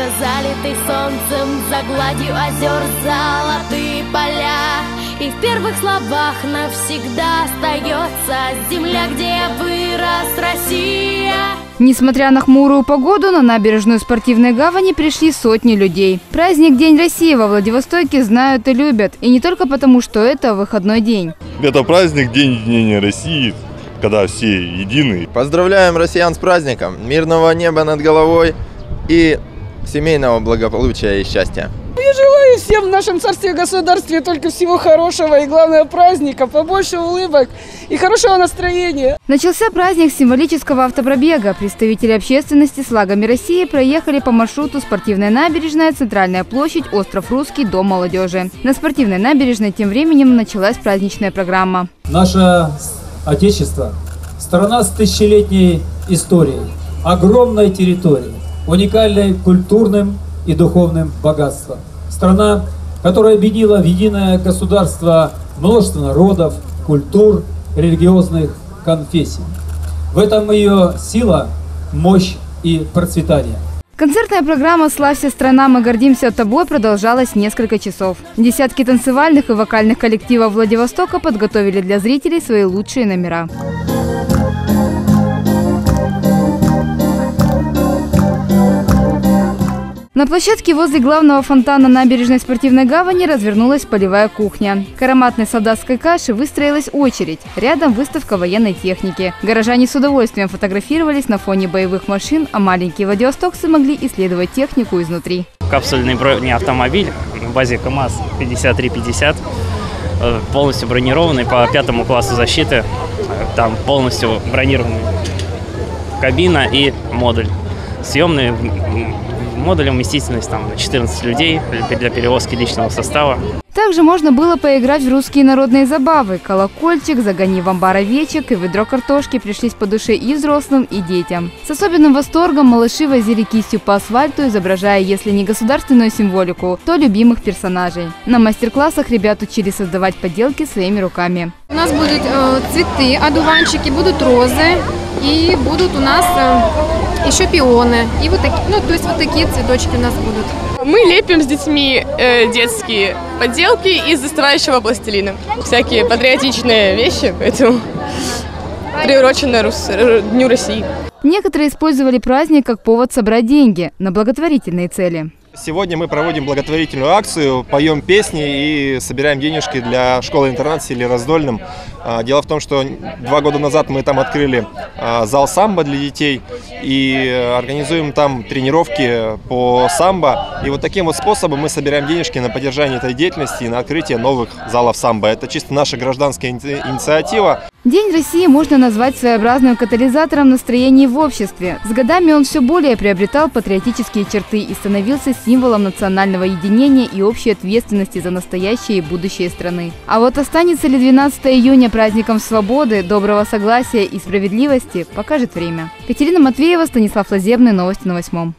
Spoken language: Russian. Владивостока, залитый солнцем, за гладью озер золотые поля. И в первых словах навсегда остается земля, где вырос Россия. Несмотря на хмурую погоду, на набережную спортивной гавани пришли сотни людей. Праздник День России во Владивостоке знают и любят. И не только потому, что это выходной день. Это праздник День Единения России, когда все едины. Поздравляем россиян с праздником, мирного неба над головой и семейного благополучия и счастья. Я желаю всем в нашем царстве и государстве только всего хорошего и, главное, праздника, побольше улыбок и хорошего настроения. Начался праздник символического автопробега. Представители общественности с лагами России проехали по маршруту Спортивная набережная, Центральная площадь, Остров Русский, Дом молодежи. На Спортивной набережной тем временем началась праздничная программа. Наша Отечество – страна с тысячелетней историей, огромной территорией, уникальной культурным и духовным богатством. Страна, которая объединила в единое государство множество народов, культур, религиозных конфессий. В этом ее сила, мощь и процветание. Концертная программа «Славься, страна, мы гордимся тобой» продолжалась несколько часов. Десятки танцевальных и вокальных коллективов Владивостока подготовили для зрителей свои лучшие номера. На площадке возле главного фонтана набережной спортивной гавани развернулась полевая кухня. К ароматной солдатской каше выстроилась очередь. Рядом выставка военной техники. Горожане с удовольствием фотографировались на фоне боевых машин, а маленькие владивостокцы могли исследовать технику изнутри. Капсульный бронеавтомобиль в базе КАМАЗ 5350, полностью бронированный по 5-му классу защиты. Там полностью бронированная кабина и модуль. Съемные модулем вместительность там 14 людей для перевозки личного состава. Также можно было поиграть в русские народные забавы. Колокольчик, загони в амбар овечек и ведро картошки пришлись по душе и взрослым, и детям. С особенным восторгом малыши возили кистью по асфальту, изображая, если не государственную символику, то любимых персонажей. На мастер-классах ребят учили создавать поделки своими руками. У нас будут цветы, одуванчики, будут розы и будут у нас... еще пионы. И вот такие, то есть вот такие цветочки у нас будут. Мы лепим с детьми детские поделки из застирающего пластилина. Всякие патриотичные вещи, поэтому приурочено Дню России. Некоторые использовали праздник как повод собрать деньги на благотворительные цели. Сегодня мы проводим благотворительную акцию, поем песни и собираем денежки для школы-интернат в селе Раздольном. Дело в том, что 2 года назад мы там открыли зал самбо для детей и организуем там тренировки по самбо. И вот таким вот способом мы собираем денежки на поддержание этой деятельности и на открытие новых залов самбо. Это чисто наша гражданская инициатива. День России можно назвать своеобразным катализатором настроений в обществе. С годами он все более приобретал патриотические черты и становился символом национального единения и общей ответственности за настоящее и будущее страны. А вот останется ли 12 июня праздником свободы, доброго согласия и справедливости, покажет время. Катерина Матвеева, Станислав Лазебный, новости на 8.